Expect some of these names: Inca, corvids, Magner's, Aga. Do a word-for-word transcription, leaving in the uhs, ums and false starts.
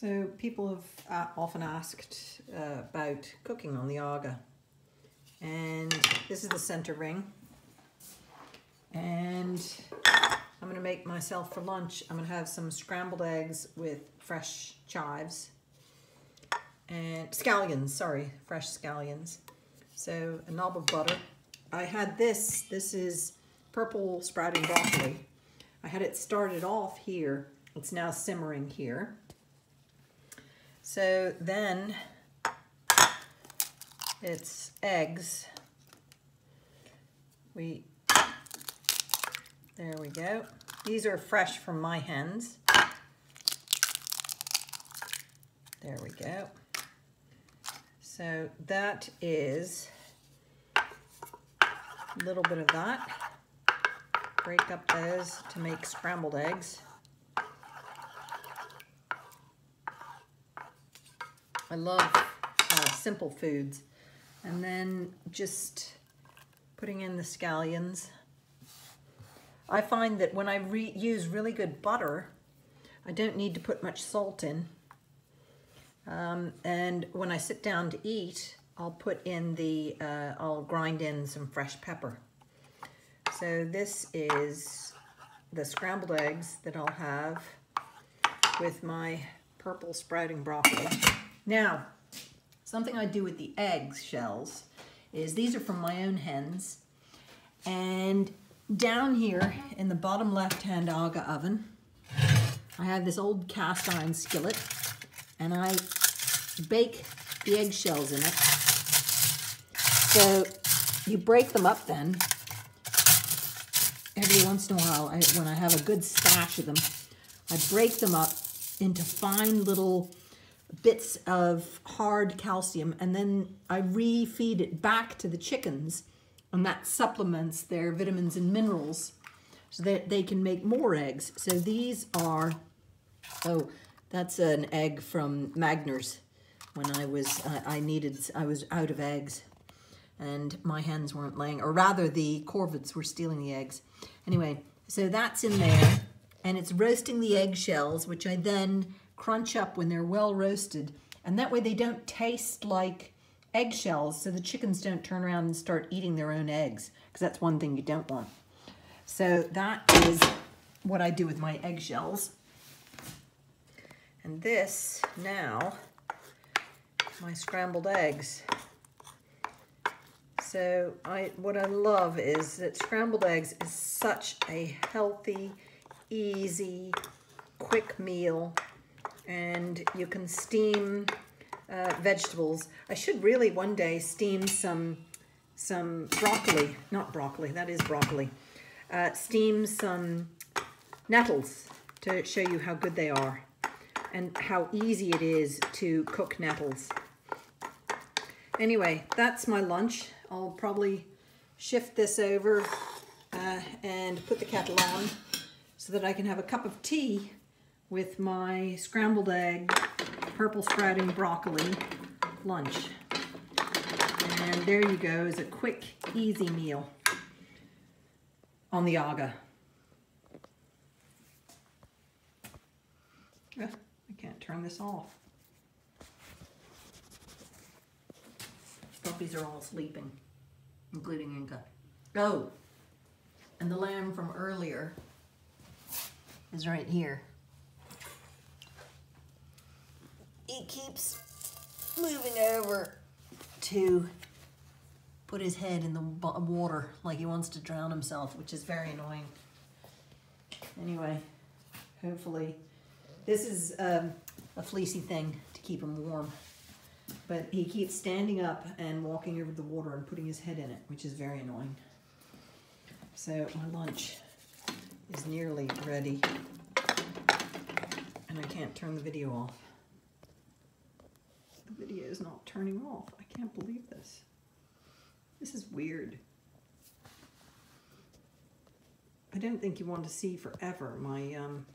So people have uh, often asked uh, about cooking on the Aga, and this is the center ring, and I'm going to make myself for lunch, I'm going to have some scrambled eggs with fresh chives and scallions, sorry, fresh scallions. So a knob of butter. I had this, this is purple sprouting broccoli. I had it started off here, it's now simmering here. So then it's eggs. We, there we go. These are fresh from my hens. There we go. So that is a little bit of that. Break up those to make scrambled eggs. I love uh, simple foods. And then just putting in the scallions. I find that when I re use really good butter, I don't need to put much salt in. Um, and when I sit down to eat, I'll put in the, uh, I'll grind in some fresh pepper. So this is the scrambled eggs that I'll have with my purple sprouting broccoli. Now, something I do with the egg shells is, these are from my own hens, and down here in the bottom left-hand Aga oven, I have this old cast iron skillet, and I bake the egg shells in it. So you break them up then, every once in a while, I, when I have a good stash of them, I break them up into fine little bits of hard calcium, and then I refeed it back to the chickens, and that supplements their vitamins and minerals so that they can make more eggs. So these are, oh, that's an egg from Magner's. When I was, uh, I needed, I was out of eggs, and my hens weren't laying, or rather the corvids were stealing the eggs. Anyway, so that's in there, and it's roasting the eggshells, which I then crunch up when they're well roasted, and that way they don't taste like eggshells, so the chickens don't turn around and start eating their own eggs, because that's one thing you don't want. So that is what I do with my eggshells. And this now, my scrambled eggs. So I, what I love is that scrambled eggs is such a healthy, easy, quick meal. And you can steam uh, vegetables. I should really one day steam some some broccoli, not broccoli, that is broccoli. Uh, steam some nettles to show you how good they are and how easy it is to cook nettles. Anyway, that's my lunch. I'll probably shift this over uh, and put the kettle on so that I can have a cup of tea with my scrambled egg, purple sprouting broccoli lunch. And there you go, is a quick, easy meal on the Aga. Oh, I can't turn this off. Puppies are all sleeping, including Inca. Oh, and the lamb from earlier is right here. He keeps moving over to put his head in the water like he wants to drown himself, which is very annoying. Anyway, hopefully, this is um, a fleecy thing to keep him warm, but he keeps standing up and walking over the water and putting his head in it, which is very annoying. So my lunch is nearly ready, and I can't turn the video off. The video is not turning off. I can't believe this. This is weird. I don't think you want to see forever my um